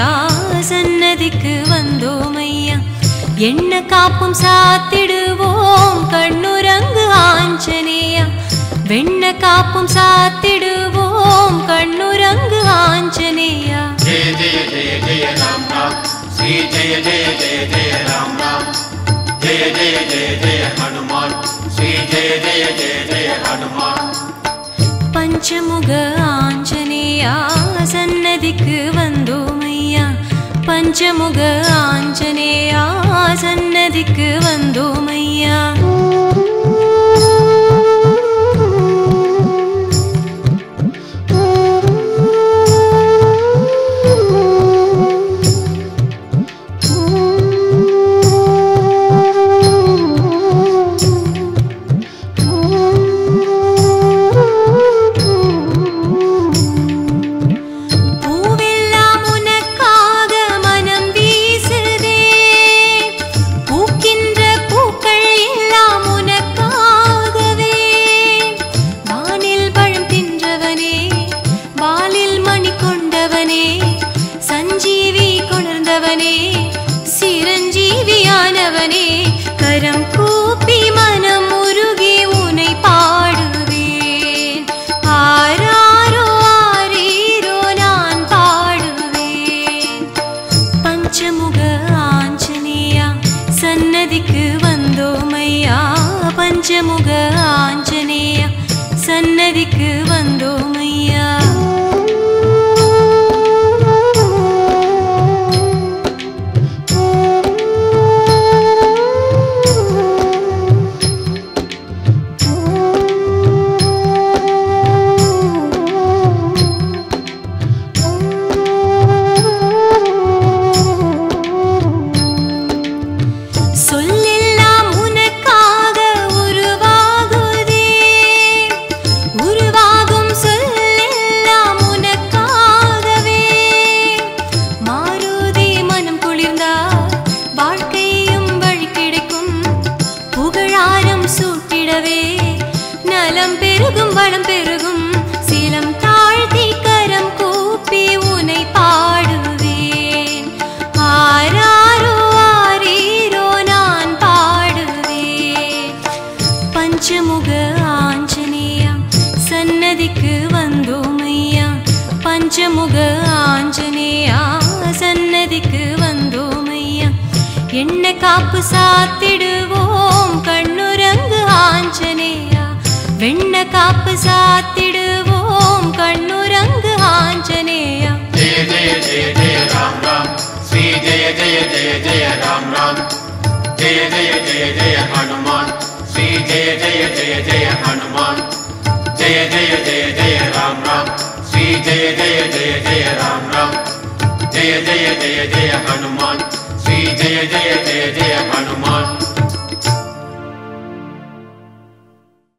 அஞ்சனேயா சன்னதிக்கு வந்தோமையா. என்ன காப்பும் சாத்திடுவோம் கண்ணுரங்கு ஆஞ்சனேயா. வெண்ண காப்பும் சாத்திடுவோம் கண்ணுரங்கு ஆஞ்சனேயா. ஜெய ஜெய ஜெய ஜெய ராம் ராம் ஸ்ரீ ஜெய ஜெய ஜெய ஜெய ராம் ராம் ஜெய ஜெய ஜெய ஜெய ஹனுமான் ஸ்ரீ ஜெய ஜெய ஜெய ஜெய ஹனுமான். பஞ்சமுக ஆஞ்சனேயா சன்னதிக்கு வந்தோமையா. பஞ்சமுக ஆஞ்சனேயா சன்னதிக்கு வந்தோமையா. பஞ்சமுக ஆஞ்சனேயா சன்னதிக்கு வந்தோமையா. பஞ்சமுக ஆஞ்சனேயா சன்னதிக்கு வந்தோமையா. பஞ்சமுக ஆஞ்சனேயா சன்னதிக்கு வந்தோமையா. என்ன காப்பு சாத்திடுவோம் கண்ணுரங்கு ஆஞ்சனேயா. வெண்ண காப்பு சாத்திடுவோம் கண்ணுரங்கு ஆஞ்சனேயா. ஜெய ஜெய ஜெய ஜெய ராம் ராம் ஸ்ரீ ஜெய ஜெய ஜெய ஜெய ராம் ராம் ஜெய ஜெய ஜெய ஜெய ஹனுமான் ஸ்ரீ ஜெய ஜெய ஜெய ஜெய ஹனுமான் ஜெய ஜெய ஜெய ஜெய ராம் ராம் ஸ்ரீ ஜெய ஜெய ஜெய ஜெய ராம் ராம் ஜெய ஜெய ஜெய ஜெய ஹனுமான் ஸ்ரீ ஜெய ஜெய ஜெய ஜெய ஹனுமான்.